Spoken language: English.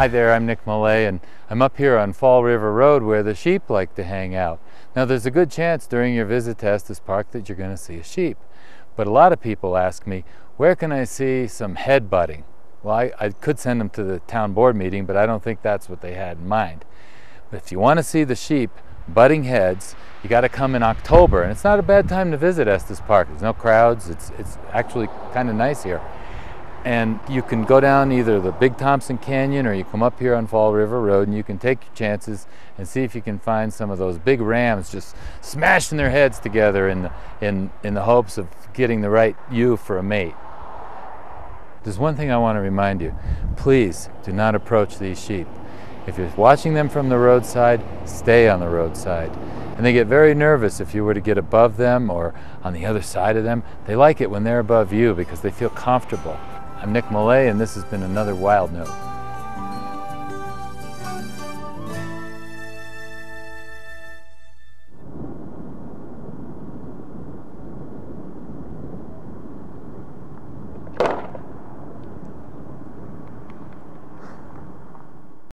Hi there, I'm Nick Molle, and I'm up here on Fall River Road where the sheep like to hang out. Now there's a good chance during your visit to Estes Park that you're going to see a sheep, but a lot of people ask me, where can I see some headbutting? Well, I could send them to the town board meeting, but I don't think that's what they had in mind. But if you want to see the sheep butting heads, you got to come in October, and it's not a bad time to visit Estes Park. There's no crowds, it's actually kind of nice here. And you can go down either the Big Thompson Canyon or you come up here on Fall River Road, and you can take your chances and see if you can find some of those big rams just smashing their heads together in the hopes of getting the right ewe for a mate. There's one thing I want to remind you. Please do not approach these sheep. If you're watching them from the roadside, stay on the roadside. And they get very nervous if you were to get above them or on the other side of them. They like it when they're above you because they feel comfortable. I'm Nick Molle, and this has been another Wild Note.